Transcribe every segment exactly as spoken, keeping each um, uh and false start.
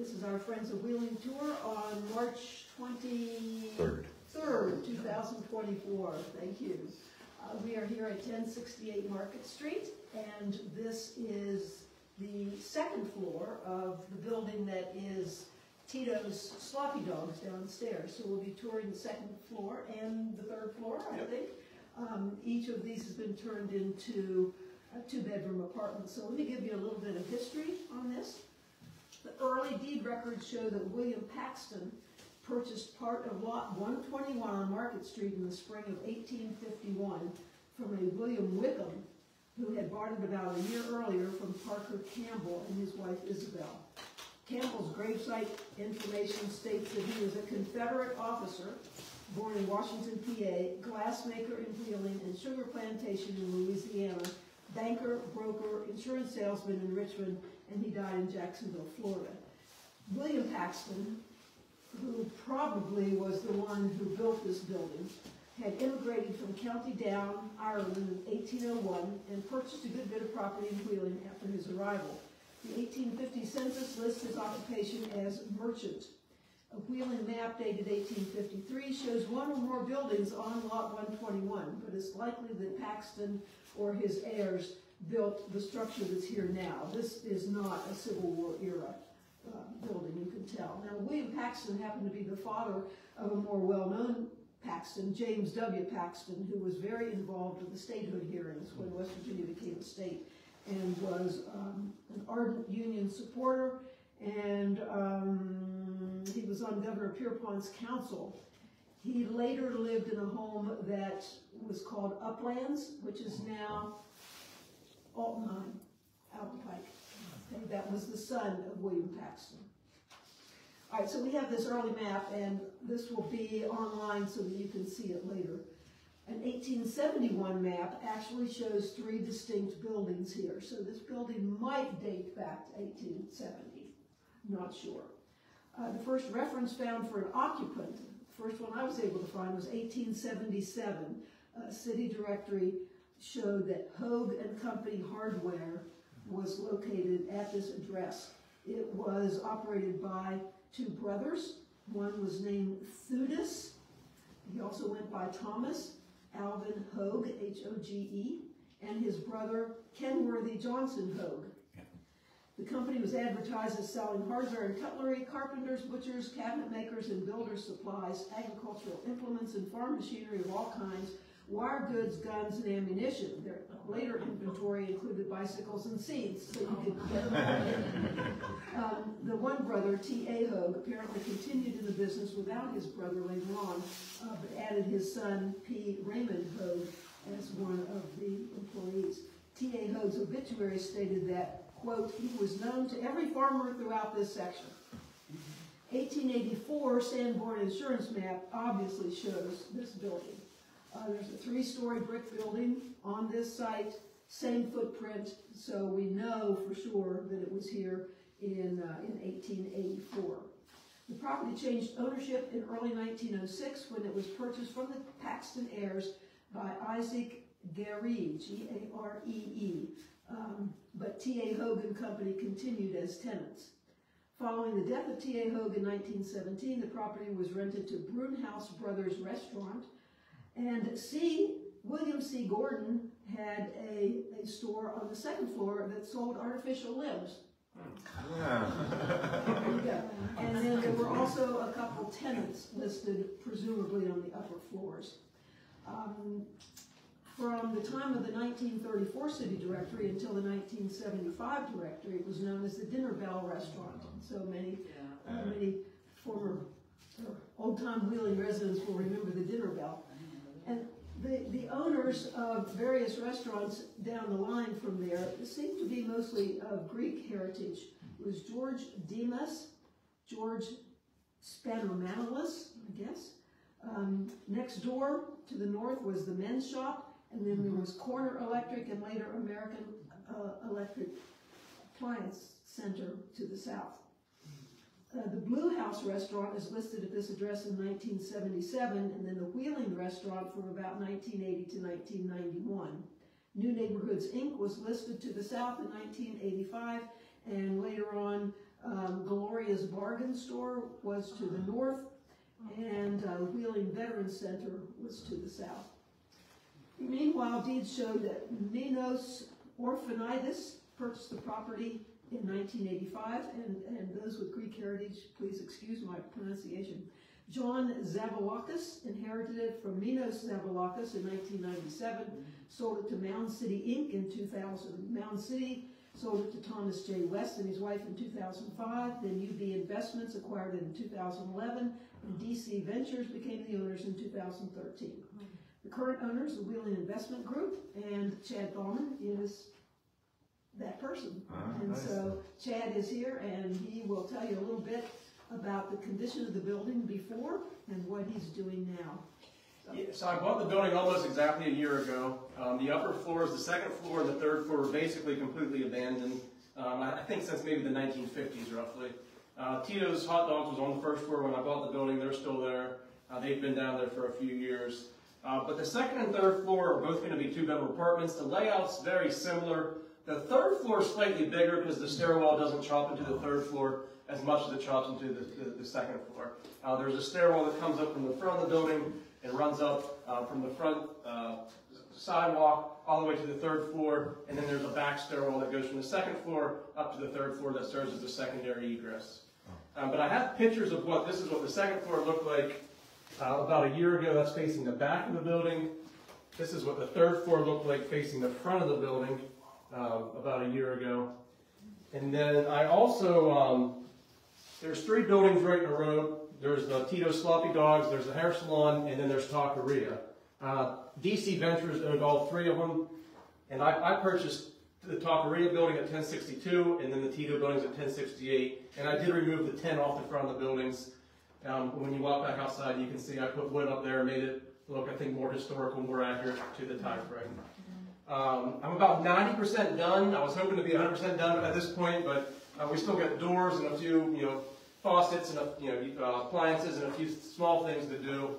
This is our Friends of Wheeling tour on March twenty-third, two thousand twenty-four. Thank you. Uh, we are here at ten sixty-eight Market Street, and this is the second floor of the building that is Tito's Sloppy Dogs downstairs. So we'll be touring the second floor and the third floor, I yep. think. Um, each of these has been turned into a two-bedroom apartment. So let me give you a little bit of history on this. The early deed records show that William Paxton purchased part of lot one twenty-one on Market Street in the spring of eighteen fifty-one from a William Wickham, who had bought it about a year earlier from Parker Campbell and his wife Isabel. Campbell's gravesite information states that he was a Confederate officer born in Washington, P A, glassmaker in Wheeling, and sugar plantation in Louisiana, banker, broker, insurance salesman in Richmond, and he died in Jacksonville, Florida. William Paxton, who probably was the one who built this building, had immigrated from County Down, Ireland in eighteen oh one and purchased a good bit of property in Wheeling after his arrival. The eighteen fifty census lists his occupation as merchant. A Wheeling map dated eighteen fifty-three shows one or more buildings on lot one twenty-one, but it's likely that Paxton or his heirs built the structure that's here now. This is not a Civil War era uh, building, you can tell. Now, William Paxton happened to be the father of a more well-known Paxton, James W. Paxton, who was very involved with the statehood hearings when West Virginia became a state and was um, an ardent Union supporter, and um, he was on Governor Pierpont's council. He later lived in a home that was called Uplands, which is now Alt nine, out in Pike. Okay, that was the son of William Paxton. All right, so we have this early map, and this will be online so that you can see it later. An eighteen seventy-one map actually shows three distinct buildings here, so this building might date back to eighteen seventy, not sure. Uh, the first reference found for an occupant, the first one I was able to find, was eighteen seventy-seven. Uh, city directory showed that Hoge and Company Hardware was located at this address. It was operated by two brothers. One was named Theudas. He also went by Thomas Alvin Hoge, H O G E, and his brother Kenworthy Johnson Hoge. Yeah. The company was advertised as selling hardware and cutlery, carpenters, butchers, cabinet makers, and builders' supplies, agricultural implements, and farm machinery of all kinds, wire goods, guns, and ammunition. Their later inventory included bicycles and seeds, so you could get them. um, the one brother, T A Hoge, apparently continued in the business without his brother later on, uh, but added his son, P. Raymond Hoge, as one of the employees. T A Hoge's obituary stated that, quote, he was known to every farmer throughout this section. eighteen eighty-four Sanborn Insurance Map obviously shows this building. Uh, there's a three-story brick building on this site, same footprint, so we know for sure that it was here in, uh, in eighteen eighty-four. The property changed ownership in early nineteen oh six when it was purchased from the Paxton heirs by Isaac Garee, G A R E E, um, but T A Hoge and Company continued as tenants. Following the death of T A Hoge in nineteen seventeen, the property was rented to Brunhaus Brothers Restaurant, and C, William C. Gordon had a, a store on the second floor that sold artificial limbs. Yeah. There you go. And then there were also a couple tenants listed, presumably on the upper floors. Um, from the time of the nineteen thirty-four city directory until the nineteen seventy-five directory, it was known as the Dinner Bell Restaurant. So many, yeah. uh, many former uh, old-time Wheeling residents will remember the Dinner Bell. And the, the owners of various restaurants down the line from there seem to be mostly of Greek heritage. It was George Dimas, George Spanomanolis, I guess. Um, next door to the north was the Men's Shop, and then there was Corner Electric and later American uh, Electric Appliance Center to the south. Uh, the Blue House restaurant is listed at this address in nineteen seventy-seven, and then the Wheeling restaurant from about nineteen eighty to nineteen ninety-one. New Neighborhoods, Incorporated was listed to the south in nineteen eighty-five, and later on Um, Gloria's Bargain Store was to the north, and uh, Wheeling Veterans Center was to the south. Meanwhile, deeds show that Minos Orphanitis purchased the property in nineteen eighty-five, and, and those with Greek heritage, please excuse my pronunciation. John Zavalakis inherited it from Minos Zavalakis in nineteen ninety-seven, sold it to Mound City Incorporated in two thousand. Mound City sold it to Thomas J. West and his wife in two thousand five, then U B Investments acquired it in two thousand eleven, and D C Ventures became the owners in two thousand thirteen. The current owners, the Wheeling Investment Group, and Chad Thalman is that person. Ah, and nice. So Chad is here, and he will tell you a little bit about the condition of the building before and what he's doing now. So, yeah, so I bought the building almost exactly a year ago. Um, the upper floors, the second floor and the third floor were basically completely abandoned, um, I think since maybe the nineteen fifties roughly. Uh, Tito's Hot Dogs was on the first floor when I bought the building. They're still there. Uh, they've been down there for a few years. Uh, but the second and third floor are both going to be two-bedroom apartments. The layout's very similar. The third floor is slightly bigger because the stairwell doesn't chop into the third floor as much as it chops into the, the, the second floor. Uh, there's a stairwell that comes up from the front of the building and runs up uh, from the front uh, sidewalk all the way to the third floor, and then there's a back stairwell that goes from the second floor up to the third floor that serves as the secondary egress. Um, but I have pictures of what this is what the second floor looked like uh, about a year ago. That's facing the back of the building. This is what the third floor looked like facing the front of the building uh, about a year ago. And then I also um, there's three buildings right in a row. There's the Tito's Sloppy Dogs, there's the hair salon, and then there's Taqueria. Uh, D C Ventures owned all three of them, and I, I purchased the Taqueria building at ten sixty-two, and then the Tito buildings at ten sixty-eight, and I did remove the ten off the front of the buildings. Um, when you walk back outside, you can see I put wood up there and made it look, I think, more historical, more accurate to the time frame. Um, I'm about ninety percent done. I was hoping to be one hundred percent done at this point, but Uh, we still got doors and a few, you know, faucets and a, you know, uh, appliances and a few small things to do.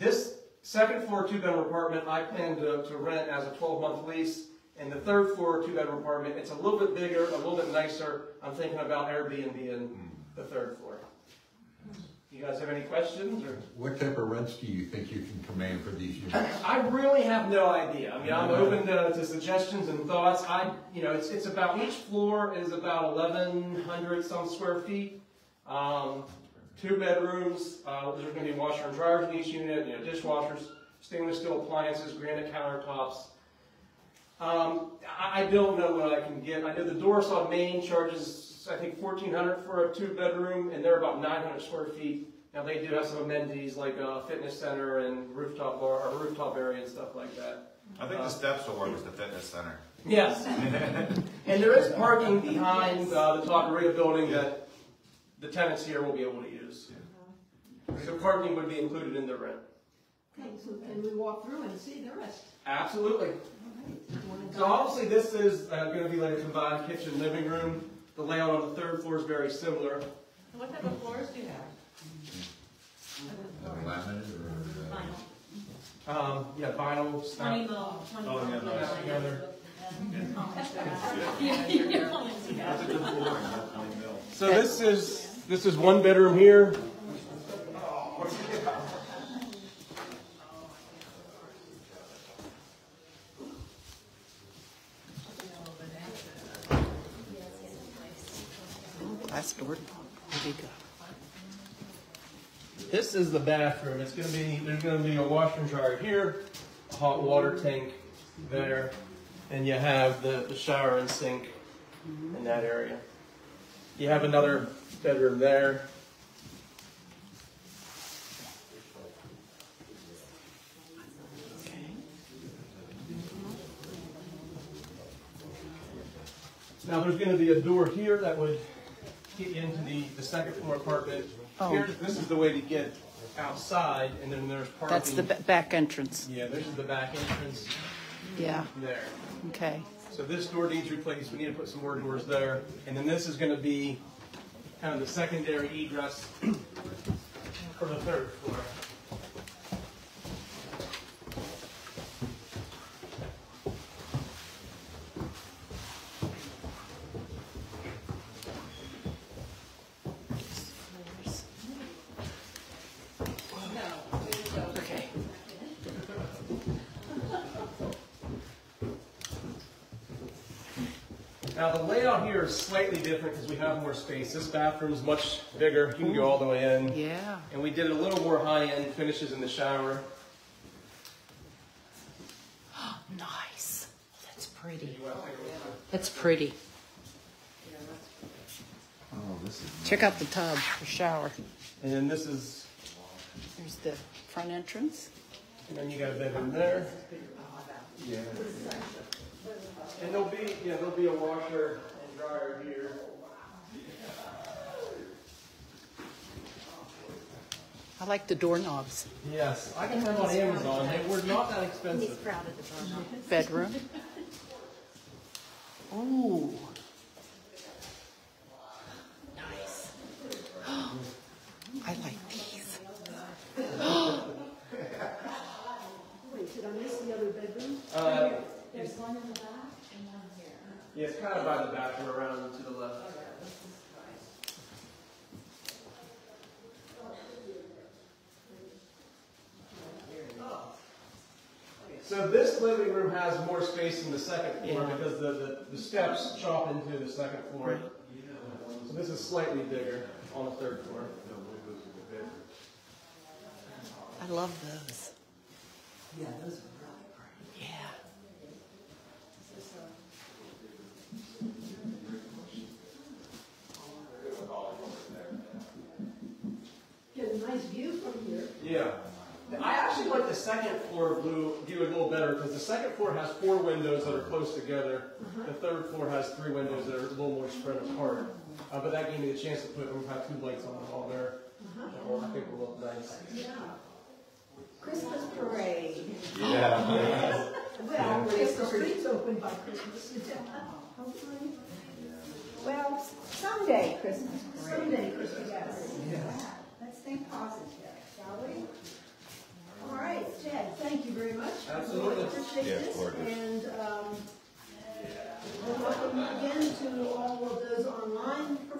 This second floor two-bedroom apartment I plan to, to rent as a twelve-month lease, and the third floor two-bedroom apartment, it's a little bit bigger, a little bit nicer. I'm thinking about Airbnb in the third floor. You guys have any questions? Or? What type of rents do you think you can command for these units? I really have no idea. I mean, I'm open to, to suggestions and thoughts. I, you know, it's it's about each floor is about eleven hundred some square feet, um, two bedrooms. Uh, there's going to be washer and dryers in each unit. You know, dishwashers, stainless steel appliances, granite countertops. Um, I, I don't know what I can get. I know the Doorsaw Maine charges, I think, fourteen hundred for a two-bedroom, and they're about nine hundred square feet. Now they do have some amenities like a fitness center and rooftop bar, or rooftop area and stuff like that. I think uh, the steps will work as the fitness center. Yes, and there is parking behind uh, the Taqueria building that the tenants here will be able to use. Yeah. So parking would be included in the rent. Okay, so can we walk through and see the rest? Absolutely. Right. So obviously this is uh, going to be like a combined kitchen living room. The layout on the third floor is very similar. What type of floors do you have? Laminate or vinyl? Um, yeah, vinyl. twenty mil. Oh, yeah, those together. So this is this is one bedroom here. Door. There you go. This is the bathroom. It's going to be, there's going to be a washer and dryer here, a hot water tank there, and you have the, the shower and sink in that area. You have another bedroom there. Now there's going to be a door here that would get into the, the second floor apartment. Oh. Here, this is the way to get outside, and then there's parking. That's the back entrance. Yeah, this is the back entrance. Yeah. There. Okay. So this door needs replaced. We need to put some more doors there. And then this is going to be kind of the secondary egress for the third floor. Now the layout here is slightly different because we have more space. This bathroom is much bigger. You can go all the way in. Yeah. And we did a little more high-end finishes in the shower. Nice. Oh, that's pretty. That's pretty. Oh, this is nice. Check out the tub, the shower. And then this is... There's the front entrance. And then you got a bedroom there. Yeah. And there'll be, yeah, there'll be a washer and dryer here. I like the doorknobs. Yes, I got them on Amazon. They were not that expensive. He's proud of the doorknobs. Bedroom. Ooh. Nice. I like these. Wait, did I miss the other bedroom? Uh, There's one in the back. Yeah, it's kind of by the back and around to the left. So this living room has more space than the second floor yeah. because the, the, the steps chop into the second floor. So this is slightly bigger on the third floor. I love those. Yeah, those are really pretty. Yeah. Nice view from here. Yeah. I actually like the second floor view a little better because the second floor has four windows that are close together. Uh-huh. The third floor has three windows that are a little more spread apart. Uh, but that gave me the chance to put we'll have two lights on the wall there. Uh-huh. I think will look nice. Yeah. Christmas parade. Yeah. yeah. Well, yeah. If the street's open by Christmas. Hopefully. Well, someday Christmas parade. Someday Christmas parade. Yes. Let's think positive, shall we? All right, Ted, thank you very much. Absolutely. We appreciate yeah, this. And um, we'll welcome you again to all of those online.